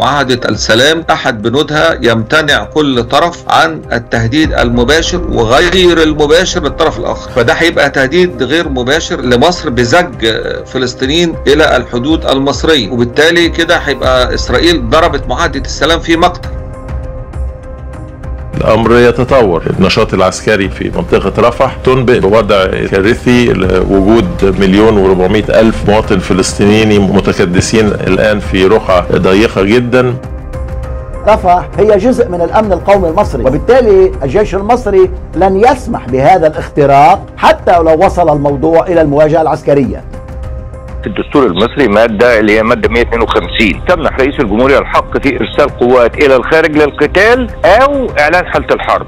معاهدة السلام تحت بنودها يمتنع كل طرف عن التهديد المباشر وغير المباشر للطرف الآخر، فده هيبقى تهديد غير مباشر لمصر بزج فلسطينيين إلى الحدود المصرية، وبالتالي كده هيبقى إسرائيل ضربت معاهدة السلام في مقتل. الأمر يتطور، النشاط العسكري في منطقة رفح تنبئ بوضع كارثي لوجود 1,400,000 مواطن فلسطيني متكدسين الآن في رقعة ضيقة جدا. رفح هي جزء من الأمن القومي المصري، وبالتالي الجيش المصري لن يسمح بهذا الاختراق حتى لو وصل الموضوع إلى المواجهة العسكرية. في الدستور المصري مادة اللي هي مادة 152 تمنح رئيس الجمهورية الحق في إرسال قوات إلى الخارج للقتال أو إعلان حالة الحرب.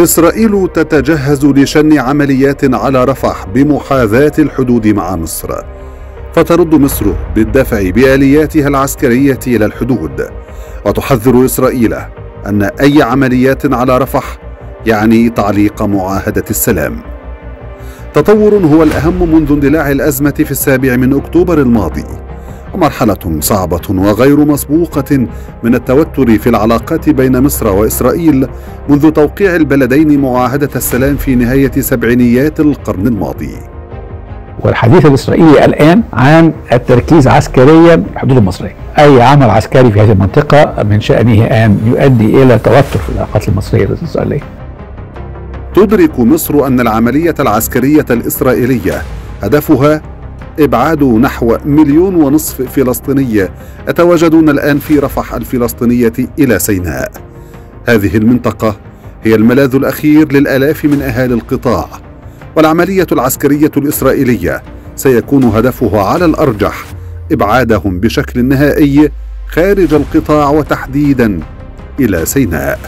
إسرائيل تتجهز لشن عمليات على رفح بمحاذاة الحدود مع مصر، فترد مصر بالدفع بآلياتها العسكرية إلى الحدود. وتحذر إسرائيل أن أي عمليات على رفح يعني تعليق معاهدة السلام. تطور هو الأهم منذ اندلاع الأزمة في السابع من أكتوبر الماضي، ومرحلة صعبة وغير مسبوقة من التوتر في العلاقات بين مصر وإسرائيل منذ توقيع البلدين معاهدة السلام في نهاية سبعينيات القرن الماضي. والحديث الإسرائيلي الآن عن التركيز عسكريا بالحدود المصرية، أي عمل عسكري في هذه المنطقة من شأنه أن يؤدي إلى توتر في العلاقات المصرية الإسرائيلية. تدرك مصر أن العملية العسكرية الإسرائيلية هدفها إبعاد نحو 1.5 مليون فلسطيني يتواجدون الآن في رفح الفلسطينية إلى سيناء. هذه المنطقة هي الملاذ الأخير للآلاف من أهالي القطاع، والعملية العسكرية الإسرائيلية سيكون هدفها على الأرجح إبعادهم بشكل نهائي خارج القطاع وتحديدا إلى سيناء،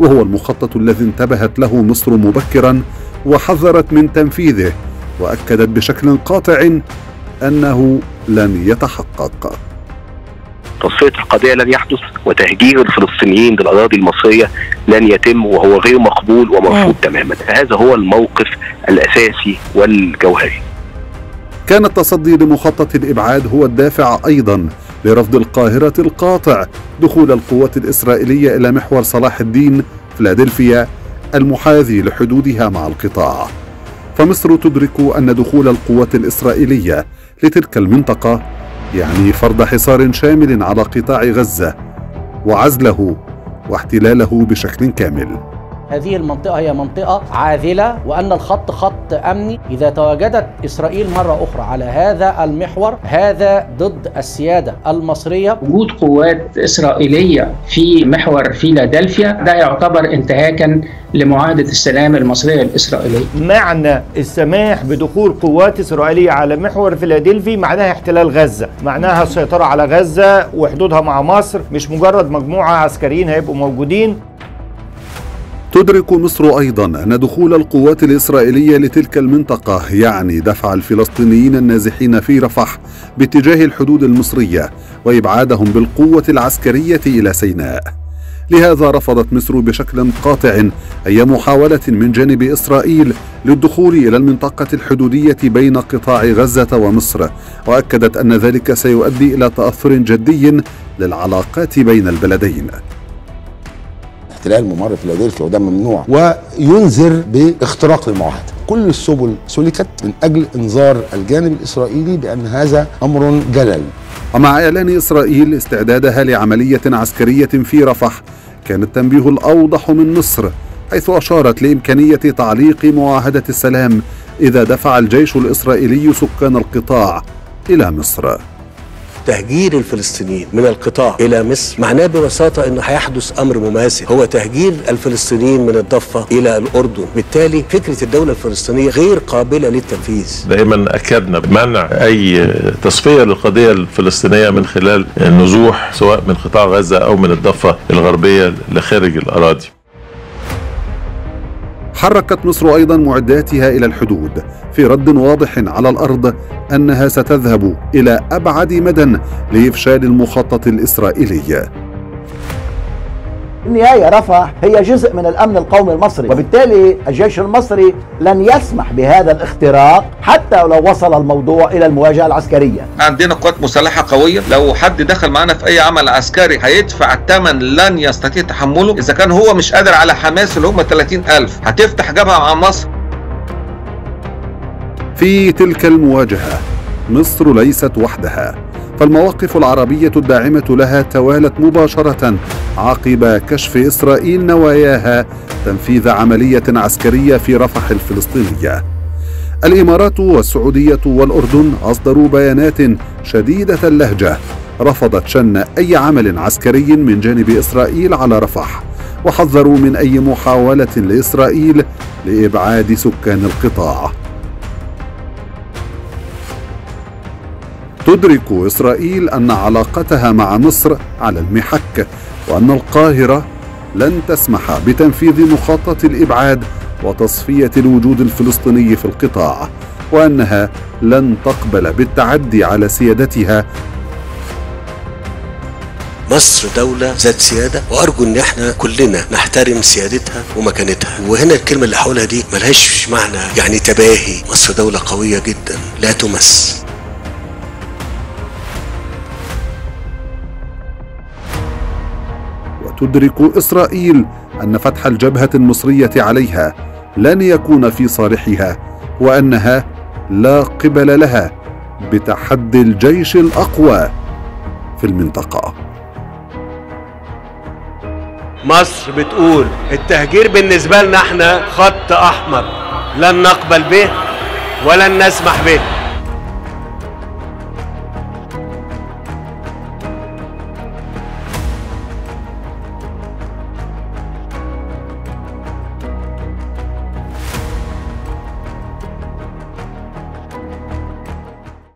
وهو المخطط الذي انتبهت له مصر مبكرا وحذرت من تنفيذه، وأكدت بشكل قاطع أنه لن يتحقق. تصفية القضية لن يحدث، وتهجير الفلسطينيين للأراضي المصرية لن يتم، وهو غير مقبول ومرفوض تماما. هذا هو الموقف الأساسي والجوهري. كان التصدي لمخطط الإبعاد هو الدافع أيضا لرفض القاهرة القاطع دخول القوات الإسرائيلية إلى محور صلاح الدين فلادلفيا المحاذي لحدودها مع القطاع، فمصر تدرك أن دخول القوات الإسرائيلية لتلك المنطقة يعني فرض حصار شامل على قطاع غزة وعزله واحتلاله بشكل كامل. هذه المنطقة هي منطقة عاذلة، وأن الخط خط أمني. إذا تواجدت إسرائيل مرة أخرى على هذا المحور، هذا ضد السيادة المصرية. وجود قوات إسرائيلية في محور فيلادلفيا ده يعتبر انتهاكا لمعاهدة السلام المصرية الإسرائيلية. معنى السماح بدخول قوات إسرائيلية على محور فيلادلفي معناها احتلال غزة، معناها السيطرة على غزة وحدودها مع مصر، مش مجرد مجموعة عسكريين هيبقوا موجودين. تدرك مصر أيضا أن دخول القوات الإسرائيلية لتلك المنطقة يعني دفع الفلسطينيين النازحين في رفح باتجاه الحدود المصرية وإبعادهم بالقوة العسكرية إلى سيناء. لهذا رفضت مصر بشكل قاطع أي محاولة من جانب إسرائيل للدخول إلى المنطقة الحدودية بين قطاع غزة ومصر، وأكدت أن ذلك سيؤدي إلى تأثر جدي للعلاقات بين البلدين. احتلال ممر فيلادلفيا وده ممنوع، وينذر باختراق المعاهده. كل السبل سلكت من اجل انذار الجانب الاسرائيلي بان هذا امر جلل. ومع اعلان اسرائيل استعدادها لعمليه عسكريه في رفح، كان التنبيه الاوضح من مصر، حيث اشارت لامكانيه تعليق معاهده السلام اذا دفع الجيش الاسرائيلي سكان القطاع الى مصر. تهجير الفلسطينيين من القطاع إلى مصر معناه ببساطة أنه هيحدث أمر مماثل، هو تهجير الفلسطينيين من الضفة إلى الأردن. بالتالي فكرة الدولة الفلسطينية غير قابلة للتنفيذ. دائما أكدنا بمنع أي تصفية للقضية الفلسطينية من خلال النزوح سواء من قطاع غزة أو من الضفة الغربية لخارج الأراضي. حركت مصر أيضا معداتها إلى الحدود في رد واضح على الأرض أنها ستذهب إلى أبعد مدى لإفشال المخطط الإسرائيلي. النهاية رفح هي جزء من الأمن القومي المصري، وبالتالي الجيش المصري لن يسمح بهذا الاختراق حتى لو وصل الموضوع إلى المواجهة العسكرية. عندنا قوات مسلحة قوية، لو حد دخل معنا في أي عمل عسكري هيدفع الثمن لن يستطيع تحمله. إذا كان هو مش قادر على حماس اللي هم 30,000 هتفتح جبهة مع مصر. في تلك المواجهة مصر ليست وحدها، فالمواقف العربية الداعمة لها توالت مباشرة عقب كشف إسرائيل نواياها تنفيذ عملية عسكرية في رفح الفلسطينية. الإمارات والسعودية والأردن أصدروا بيانات شديدة اللهجة رفضت شن أي عمل عسكري من جانب إسرائيل على رفح، وحذروا من أي محاولة لإسرائيل لإبعاد سكان القطاع. تدرك إسرائيل أن علاقتها مع مصر على المحك، وأن القاهرة لن تسمح بتنفيذ مخطط الإبعاد وتصفية الوجود الفلسطيني في القطاع، وأنها لن تقبل بالتعدي على سيادتها. مصر دولة ذات سيادة، وأرجو إن احنا كلنا نحترم سيادتها ومكانتها. وهنا الكلمة اللي حولها دي ملهاش معنى، يعني تباهي. مصر دولة قوية جدا لا تمس. تدرك إسرائيل أن فتح الجبهة المصرية عليها لن يكون في صالحها، وأنها لا قبل لها بتحدي الجيش الأقوى في المنطقة. مصر بتقول التهجير بالنسبة لنا احنا خط أحمر، لن نقبل به ولن نسمح به.